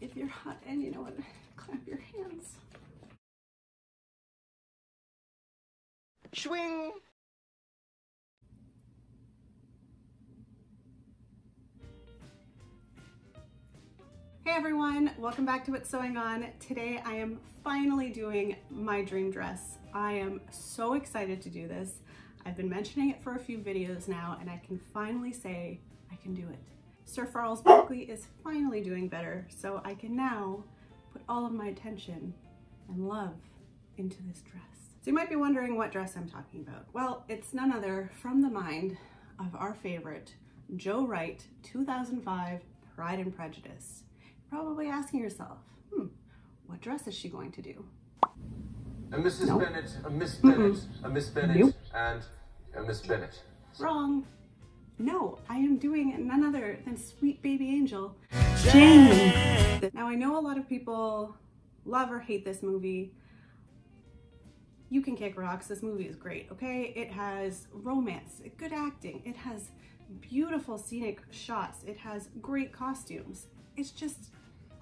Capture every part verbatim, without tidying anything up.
if you're hot, and you know what, clap your hands. Swing. Hey everyone, welcome back to What's Sewing On. Today I am finally doing my dream dress. I am so excited to do this. I've been mentioning it for a few videos now, and I can finally say I can do it. Sir Farles Barkley is finally doing better, so I can now put all of my attention and love into this dress. So you might be wondering what dress I'm talking about. Well, it's none other from the mind of our favorite, Joe Wright, two thousand five, Pride and Prejudice. Probably asking yourself, hmm, what dress is she going to do? A Missus Nope. Bennet, a Miss Bennet, mm-mm. a Miss Bennet, nope. and a Miss Bennet. Wrong. No, I am doing none other than sweet baby angel, Jane. Now I know a lot of people love or hate this movie. You can kick rocks, this movie is great, okay? It has romance, good acting, it has beautiful scenic shots, it has great costumes. It's just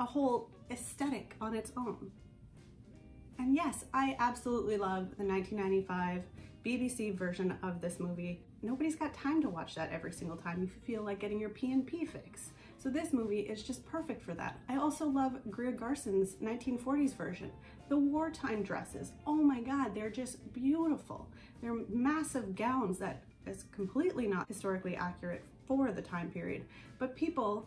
a whole aesthetic on its own. And yes, I absolutely love the nineteen ninety-five B B C version of this movie. Nobody's got time to watch that every single time if you feel like getting your P and P fix. So this movie is just perfect for that. I also love Greer Garson's nineteen forties version. The wartime dresses, oh my God, they're just beautiful. They're massive gowns that is completely not historically accurate for the time period, but people,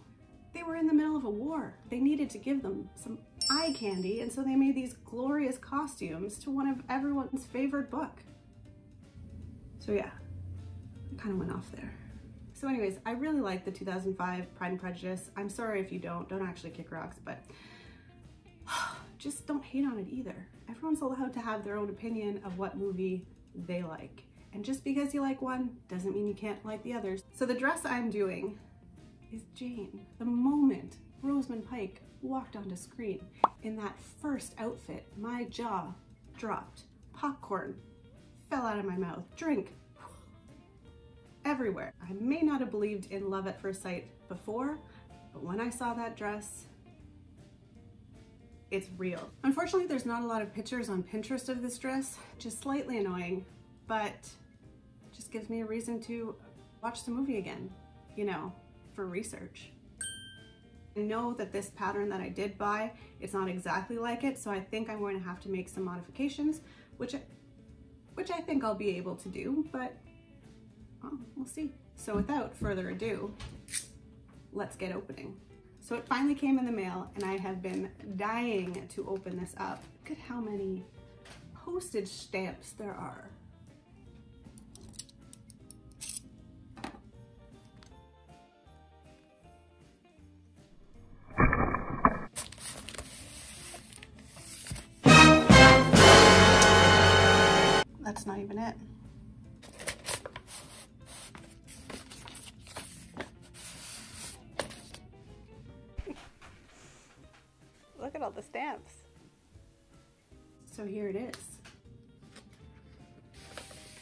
they were in the middle of a war. They needed to give them some eye candy, and so they made these glorious costumes to one of everyone's favorite book. So yeah, I kind of went off there. So anyways, I really like the two thousand five Pride and Prejudice. I'm sorry if you don't, don't actually kick rocks, but just don't hate on it either. Everyone's allowed to have their own opinion of what movie they like. And just because you like one doesn't mean you can't like the others. So the dress I'm doing is Jane. The moment Rosamund Pike walked onto screen in that first outfit, my jaw dropped, popcorn fell out of my mouth, drink everywhere. I may not have believed in love at first sight before, but when I saw that dress, it's real. Unfortunately, there's not a lot of pictures on Pinterest of this dress, just slightly annoying, but just gives me a reason to watch the movie again, you know, for research. I know that this pattern that I did buy, it's not exactly like it, so I think I'm going to have to make some modifications, which I, which I think I'll be able to do, but well, we'll see. So without further ado, let's get opening. So it finally came in the mail, and I have been dying to open this up. Look at how many postage stamps there are. That's not even it. Look at all the stamps. So here it is.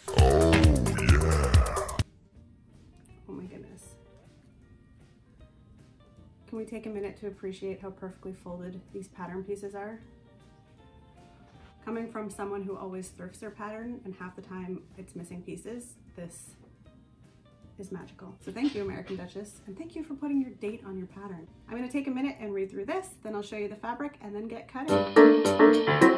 Oh, yeah. Oh my goodness. Can we take a minute to appreciate how perfectly folded these pattern pieces are? Coming from someone who always thrifts their pattern and half the time it's missing pieces, this is magical. So thank you, American Duchess, and thank you for putting your date on your pattern. I'm gonna take a minute and read through this, then I'll show you the fabric and then get cutting.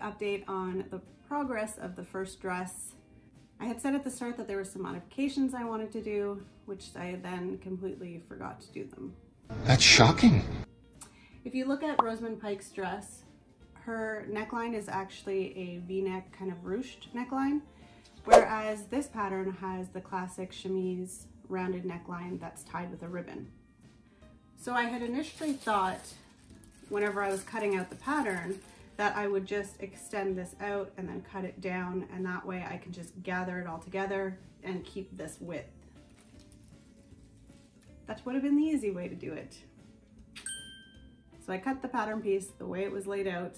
Update on the progress of the first dress. I had said at the start that there were some modifications I wanted to do, which I then completely forgot to do them. That's shocking. If you look at Rosamund Pike's dress, her neckline is actually a V-neck, kind of ruched neckline, whereas this pattern has the classic chemise rounded neckline that's tied with a ribbon. So I had initially thought, whenever I was cutting out the pattern, that I would just extend this out and then cut it down, and that way I can just gather it all together and keep this width. That would have been the easy way to do it. So I cut the pattern piece the way it was laid out.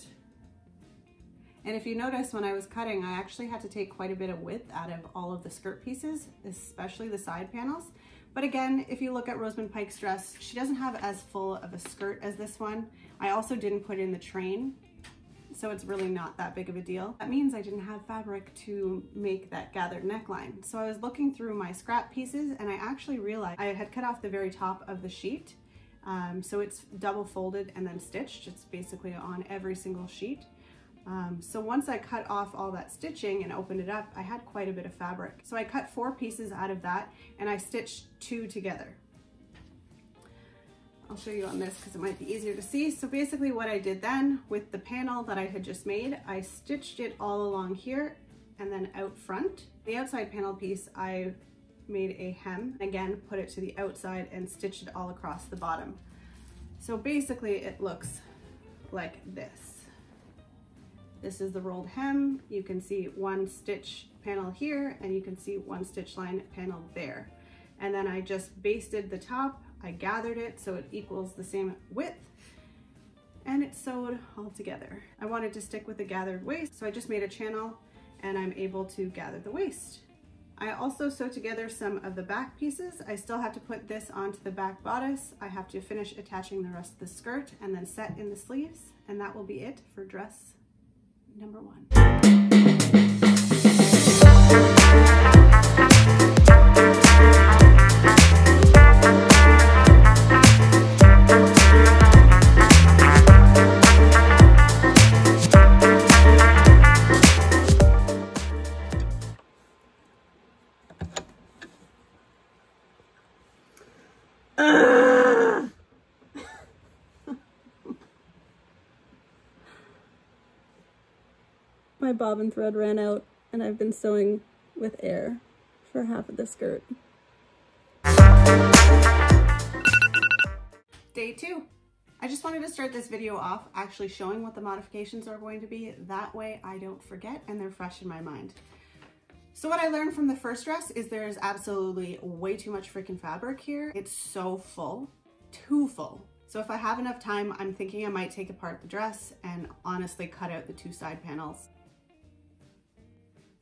And if you notice, when I was cutting, I actually had to take quite a bit of width out of all of the skirt pieces, especially the side panels. But again, if you look at Rosamund Pike's dress, she doesn't have as full of a skirt as this one. I also didn't put in the train, so it's really not that big of a deal. That means I didn't have fabric to make that gathered neckline. So I was looking through my scrap pieces, and I actually realized I had cut off the very top of the sheet. Um, so it's double folded and then stitched. It's basically on every single sheet. Um, so once I cut off all that stitching and opened it up, I had quite a bit of fabric. So I cut four pieces out of that, and I stitched two together. I'll show you on this because it might be easier to see. So basically what I did then with the panel that I had just made, I stitched it all along here and then out front. The outside panel piece, I made a hem, again, put it to the outside and stitched it all across the bottom. So basically it looks like this. This is the rolled hem. You can see one stitch panel here, and you can see one stitch line panel there. And then I just basted the top, I gathered it so it equals the same width, and it's sewed all together. I wanted to stick with the gathered waist, so I just made a channel and I'm able to gather the waist. I also sewed together some of the back pieces. I still have to put this onto the back bodice. I have to finish attaching the rest of the skirt and then set in the sleeves, and that will be it for dress number one. My bobbin thread ran out, and I've been sewing with air for half of the skirt. Day two. I just wanted to start this video off actually showing what the modifications are going to be. That way I don't forget and they're fresh in my mind. So what I learned from the first dress is there is absolutely way too much freaking fabric here. It's so full, too full. So if I have enough time, I'm thinking I might take apart the dress and honestly cut out the two side panels.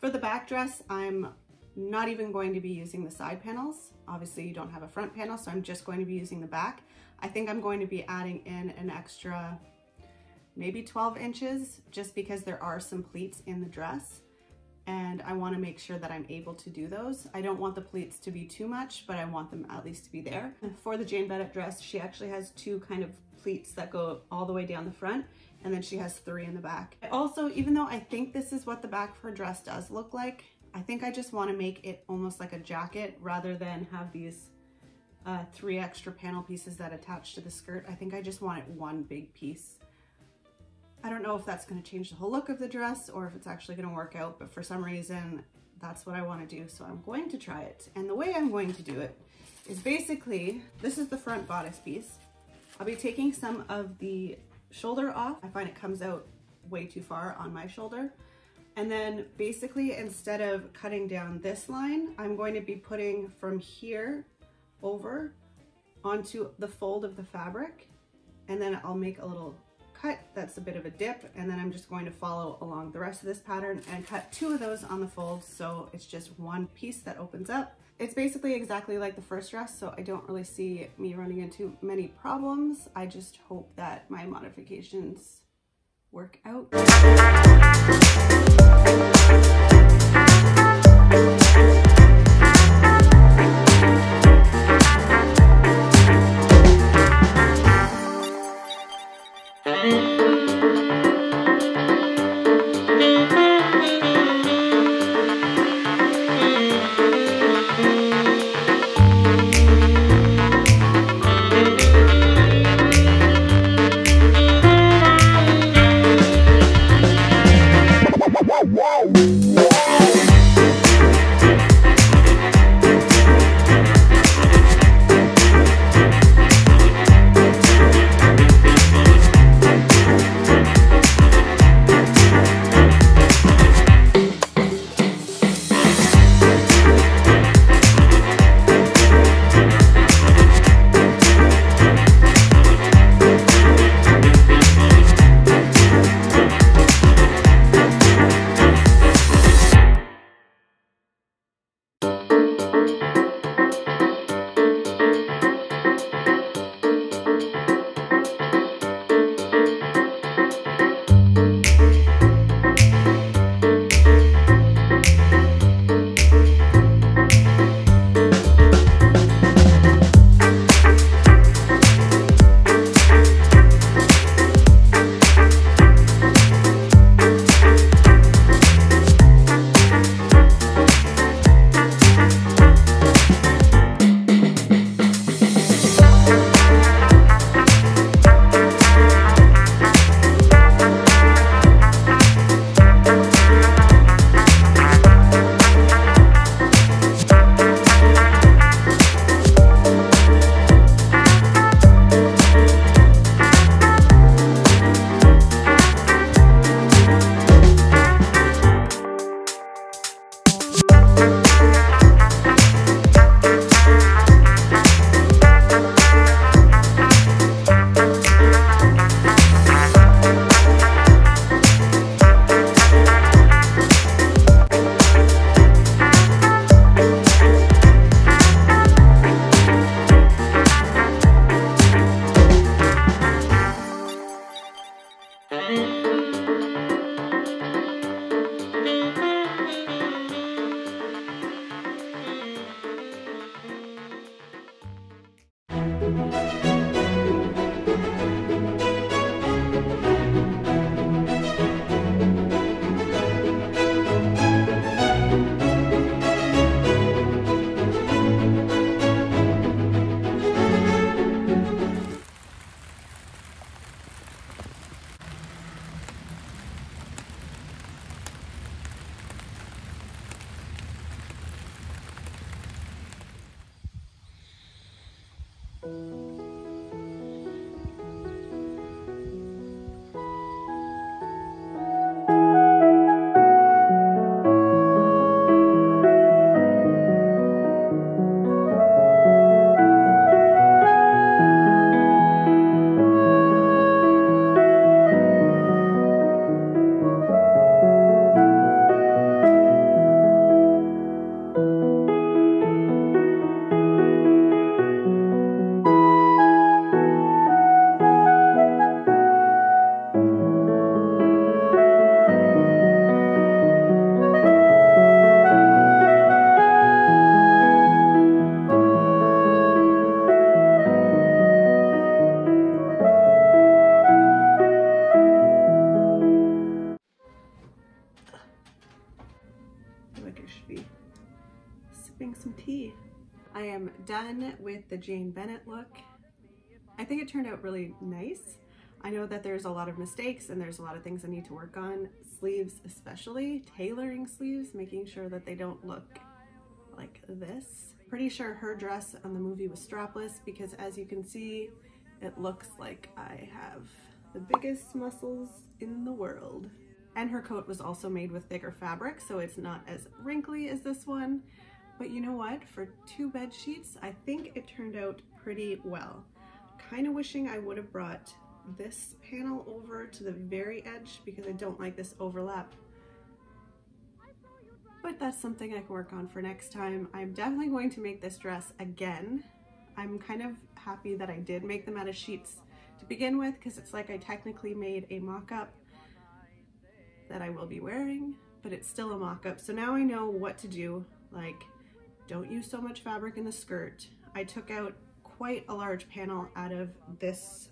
For the back dress, I'm not even going to be using the side panels. Obviously you don't have a front panel, so I'm just going to be using the back. I think I'm going to be adding in an extra maybe twelve inches just because there are some pleats in the dress, and I want to make sure that I'm able to do those. I don't want the pleats to be too much, but I want them at least to be there. For the Jane Bennet dress, she actually has two kind of pleats that go all the way down the front, and then she has three in the back. Also, even though I think this is what the back of her dress does look like, I think I just want to make it almost like a jacket rather than have these uh, three extra panel pieces that attach to the skirt. I think I just want it one big piece. I don't know if that's going to change the whole look of the dress or if it's actually going to work out, but for some reason that's what I want to do, so I'm going to try it. And the way I'm going to do it is basically, this is the front bodice piece. I'll be taking some of the shoulder off. I find it comes out way too far on my shoulder. And then basically, instead of cutting down this line, I'm going to be putting from here over onto the fold of the fabric. And then I'll make a little cut that's a bit of a dip. And then I'm just going to follow along the rest of this pattern and cut two of those on the fold. So it's just one piece that opens up. It's basically exactly like the first dress, so I don't really see me running into many problems. I just hope that my modifications work out. Whoa! done with the Jane Bennet look. I think it turned out really nice. I know that there's a lot of mistakes and there's a lot of things I need to work on, sleeves especially, tailoring sleeves, making sure that they don't look like this. Pretty sure her dress on the movie was strapless because, as you can see, it looks like I have the biggest muscles in the world. And her coat was also made with thicker fabric, so it's not as wrinkly as this one. But you know what? For two bed sheets, I think it turned out pretty well. Kind of wishing I would have brought this panel over to the very edge because I don't like this overlap, but that's something I can work on for next time. I'm definitely going to make this dress again. I'm kind of happy that I did make them out of sheets to begin with because it's like I technically made a mock-up that I will be wearing, but it's still a mock-up. So now I know what to do, like don't use so much fabric in the skirt. I took out quite a large panel out of this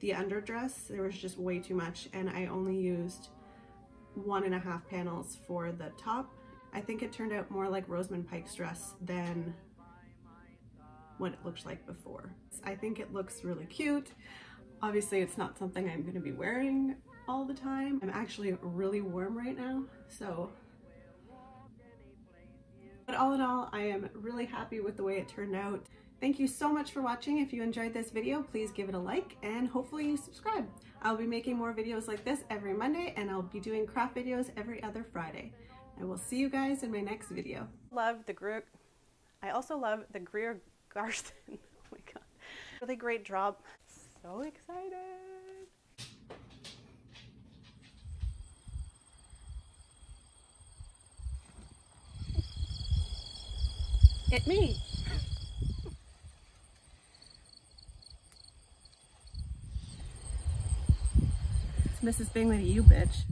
the underdress, there was just way too much, and I only used one and a half panels for the top. I think it turned out more like Rosamund Pike's dress than what it looked like before. I think it looks really cute. Obviously it's not something I'm going to be wearing all the time. I'm actually really warm right now, so. But all in all, I am really happy with the way it turned out. Thank you so much for watching. If you enjoyed this video, please give it a like and hopefully you subscribe. I'll be making more videos like this every Monday and I'll be doing craft videos every other Friday. I will see you guys in my next video. Love the Greer. I also love the Greer Garson. Oh my God. Really great job. So excited. Hit me. Missus Bingley to you, bitch.